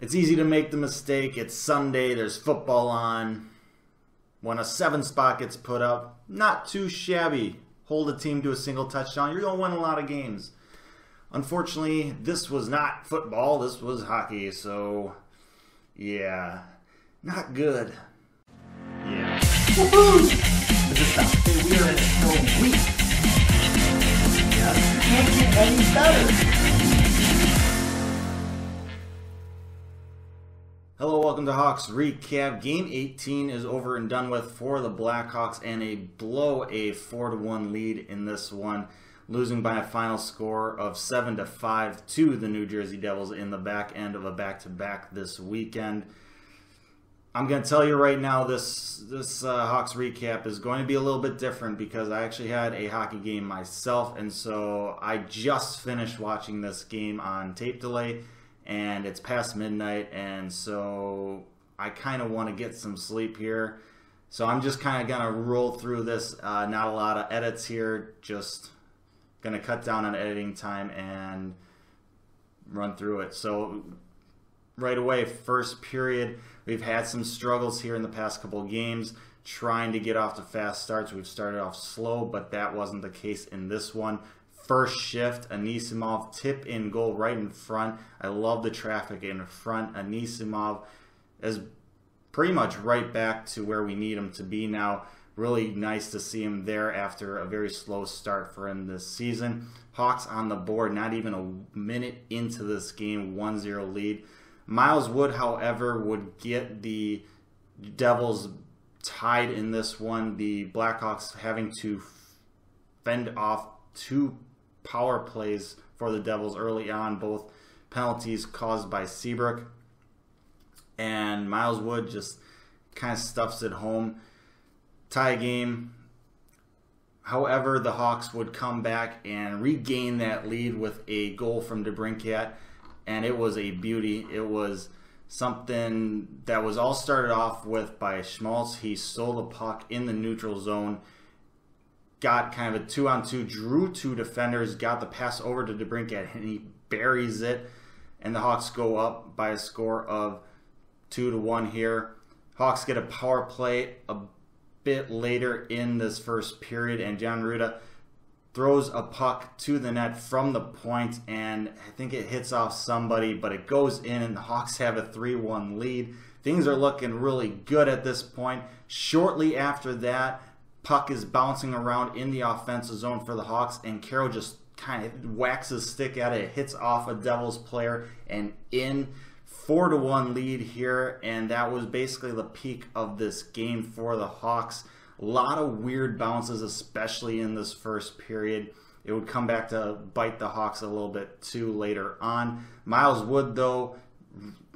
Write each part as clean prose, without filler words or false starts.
It's easy to make the mistake. It's Sunday. There's football on. When a 7 spot gets put up, not too shabby. Hold a team to a single touchdown. You're going to win a lot of games. Unfortunately, this was not football. This was hockey. So, yeah. Not good. Yeah. Woohoo! We are in a week. Yeah. Can't get any better. Hello, welcome to Hawks Recap. Game 18 is over and done with for the Blackhawks, and they blow a 4-1 lead in this one, losing by a final score of 7-5 to the New Jersey Devils in the back end of a back-to-back this weekend. I'm going to tell you right now, this Hawks Recap is going to be a little bit different because I actually had a hockey game myself, and so I just finished watching this game on tape delay. And it's past midnight, and so I kind of want to get some sleep here. So I'm just kind of going to roll through this. Not a lot of edits here. Just going to cut down on editing time and run through it. So right away, first period, we've had some struggles here in the past couple of games trying to get off to fast starts. We've started off slow, but that wasn't the case in this one. First shift, Anisimov tip in goal right in front. I love the traffic in front. Anisimov is pretty much right back to where we need him to be now. Really nice to see him there after a very slow start for him this season. Hawks on the board, not even a minute into this game, 1-0 lead. Miles Wood, however, would get the Devils tied in this one. The Blackhawks having to fend off two power plays for the Devils early on, both penalties caused by Seabrook, and Miles Wood just kind of stuffs it home. Tie game. However, the Hawks would come back and regain that lead with a goal from DeBrincat, and it was a beauty. It was something that was all started off with by Schmaltz. He stole the puck in the neutral zone, got kind of a 2-on-2, drew two defenders, got the pass over to DeBrincat, and he buries it. And the Hawks go up by a score of 2-1 here. Hawks get a power play a bit later in this first period, and John Ruta throws a puck to the net from the point, and I think it hits off somebody, but it goes in, and the Hawks have a 3-1 lead. Things are looking really good at this point. Shortly after that, puck is bouncing around in the offensive zone for the Hawks, and Carroll just kind of whacks his stick at it, hits off a Devils player, and in. 4-1 lead here, and that was basically the peak of this game for the Hawks. A lot of weird bounces, especially in this first period. It would come back to bite the Hawks a little bit too later on. Miles Wood, though,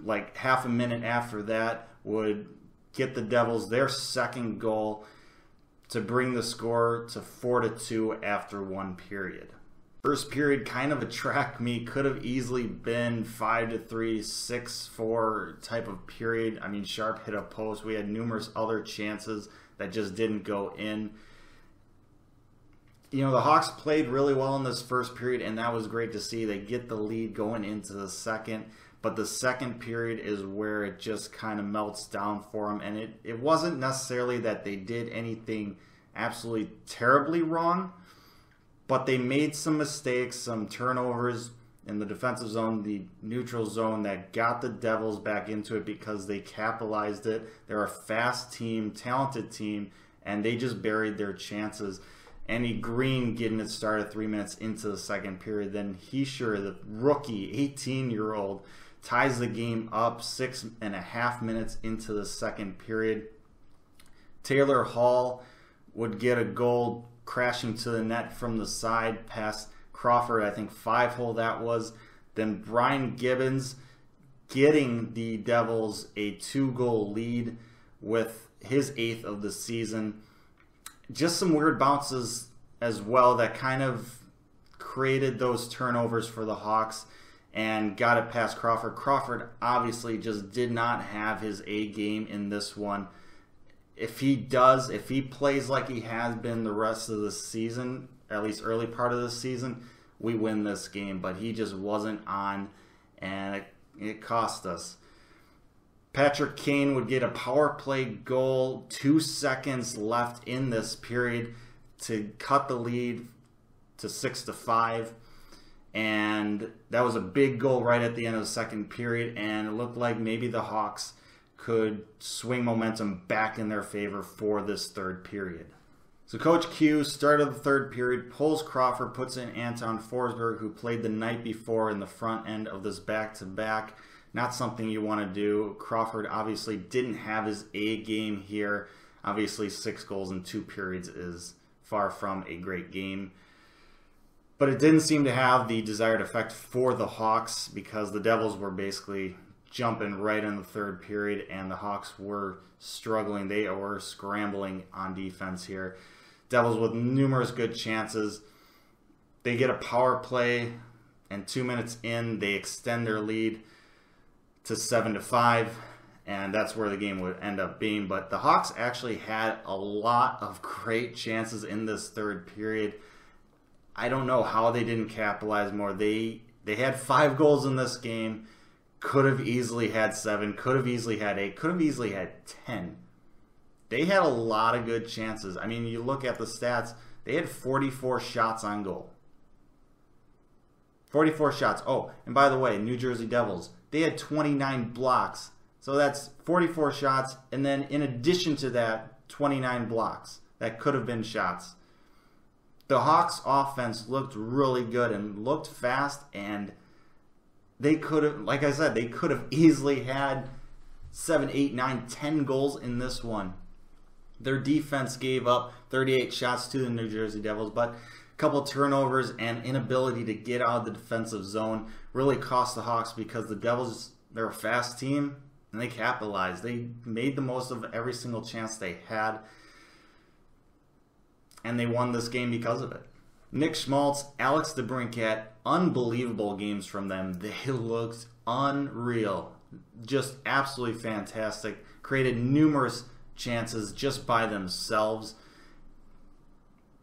like half a minute after that, would get the Devils their second goal to bring the score to 4-2 after one period. First period kind of a track meet, could have easily been 5-3, 6-4 type of period. I mean, Sharp hit a post. We had numerous other chances that just didn't go in. You know, the Hawks played really well in this first period, and that was great to see. They get the lead going into the second, but the second period is where it just kind of melts down for them. And it wasn't necessarily that they did anything absolutely terribly wrong, but they made some mistakes, some turnovers in the defensive zone, the neutral zone, that got the Devils back into it because they capitalized it. They're a fast team, talented team, and they just buried their chances. Andy Green getting it started 3 minutes into the second period. Then Heischer, the rookie, 18-year-old, ties the game up 6.5 minutes into the second period. Taylor Hall would get a goal crashing to the net from the side past Crawford, I think 5-hole that was. Then Brian Gibbons getting the Devils a 2-goal lead with his 8th of the season. Just some weird bounces as well that kind of created those turnovers for the Hawks and got it past Crawford. Crawford obviously just did not have his A game in this one. If he plays like he has been the rest of the season, at least early part of the season, we win this game. But he just wasn't on, and it cost us. Patrick Kane would get a power play goal, 2 seconds left in this period to cut the lead to 6-5. And that was a big goal right at the end of the second period, and it looked like maybe the Hawks could swing momentum back in their favor for this third period. So Coach Q, start of the third period, pulls Crawford, puts in Anton Forsberg, who played the night before in the front end of this back-to-back. Not something you want to do. Crawford obviously didn't have his A game here. Obviously 6 goals in 2 periods is far from a great game. But it didn't seem to have the desired effect for the Hawks, because the Devils were basically jumping right in the third period and the Hawks were struggling. They were scrambling on defense here. Devils with numerous good chances. They get a power play, and 2 minutes in, they extend their lead to 7-5, and that's where the game would end up being. But the Hawks actually had a lot of great chances in this third period. I don't know how they didn't capitalize more. They had 5 goals in this game, could have easily had 7, could have easily had 8, could have easily had 10. They had a lot of good chances. I mean, you look at the stats, they had 44 shots on goal. 44 shots. Oh, and by the way, New Jersey Devils, they had 29 blocks. So that's 44 shots, and then in addition to that, 29 blocks. That could have been shots. The Hawks offense looked really good and looked fast, and they could have, like I said, they could have easily had 7, 8, 9, 10 goals in this one. Their defense gave up 38 shots to the New Jersey Devils, but a couple turnovers and inability to get out of the defensive zone really cost the Hawks, because the Devils, they're a fast team, and they capitalized. They made the most of every single chance they had, and they won this game because of it. Nick Schmaltz, Alex DeBrincat, unbelievable games from them. They looked unreal. Just absolutely fantastic. Created numerous chances just by themselves.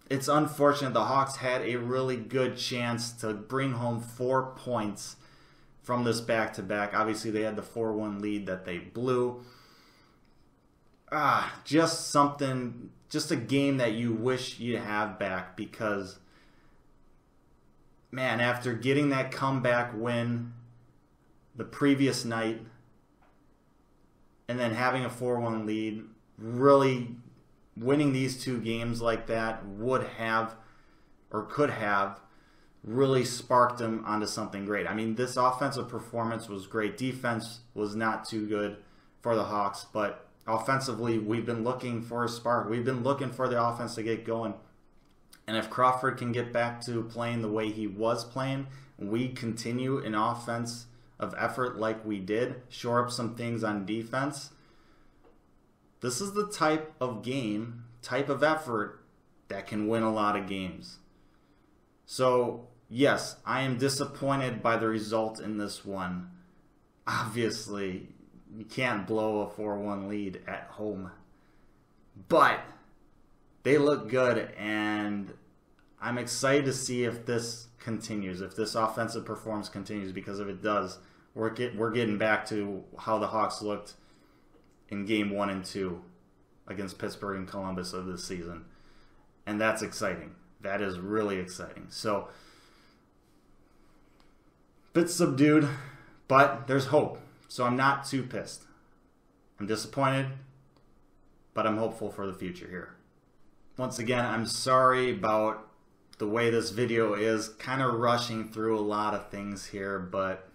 It's unfortunate the Hawks had a really good chance to bring home 4 points from this back-to-back. Obviously, they had the 4-1 lead that they blew. Just something... just a game that you wish you'd have back, because, man, after getting that comeback win the previous night and then having a 4-1 lead, really winning these 2 games like that would have, or could have, really sparked them onto something great. I mean, this offensive performance was great. Defense was not too good for the Hawks, but offensively, we've been looking for a spark. We've been looking for the offense to get going. And if Crawford can get back to playing the way he was playing, we continue an offense of effort like we did, shore up some things on defense. This is the type of game, type of effort that can win a lot of games. So, yes, I am disappointed by the result in this one. Obviously, you can't blow a 4-1 lead at home. But they look good, and I'm excited to see if this continues, if this offensive performance continues, because if it does, we're getting back to how the Hawks looked in Game 1 and 2 against Pittsburgh and Columbus of this season. And that's exciting. That is really exciting. So, a bit subdued, but there's hope. So I'm not too pissed. I'm disappointed, but I'm hopeful for the future here. Once again, I'm sorry about the way this video is, kind of rushing through a lot of things here, but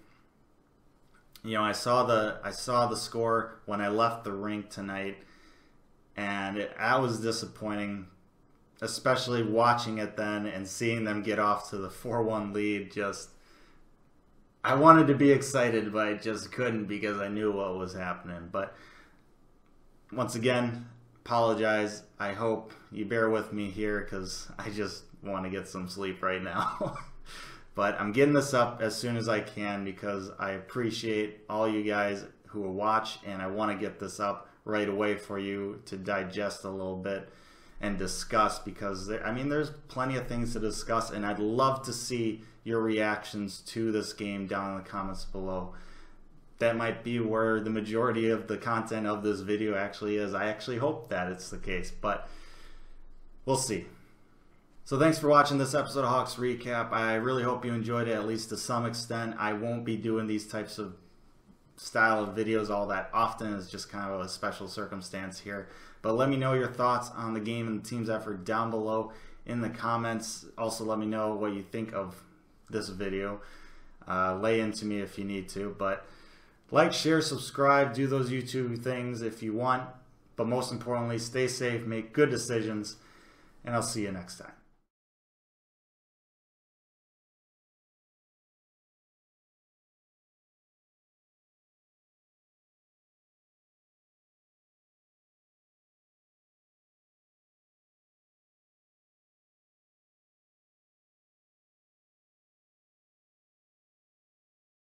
you know, I saw the score when I left the rink tonight, and that was disappointing, especially watching it then and seeing them get off to the 4-1 lead. Just, I wanted to be excited, but I just couldn't because I knew what was happening. But once again, apologize. I hope you bear with me here, because I just want to get some sleep right now. But I'm getting this up as soon as I can, because I appreciate all you guys who will watch, and I want to get this up right away for you to digest a little bit and discuss, because I mean, there's plenty of things to discuss, and I'd love to see your reactions to this game down in the comments below. that might be where the majority of the content of this video actually is. I actually hope that it's the case, but we'll see. So thanks for watching this episode of Hawks Recap. I really hope you enjoyed it, at least to some extent. I won't be doing these types of style of videos all that often. It's just kind of a special circumstance here. But let me know your thoughts on the game and the team's effort down below in the comments. Also, let me know what you think of this video. Lay into me if you need to. But like, share, subscribe, do those YouTube things if you want. But most importantly, stay safe, make good decisions, and I'll see you next time.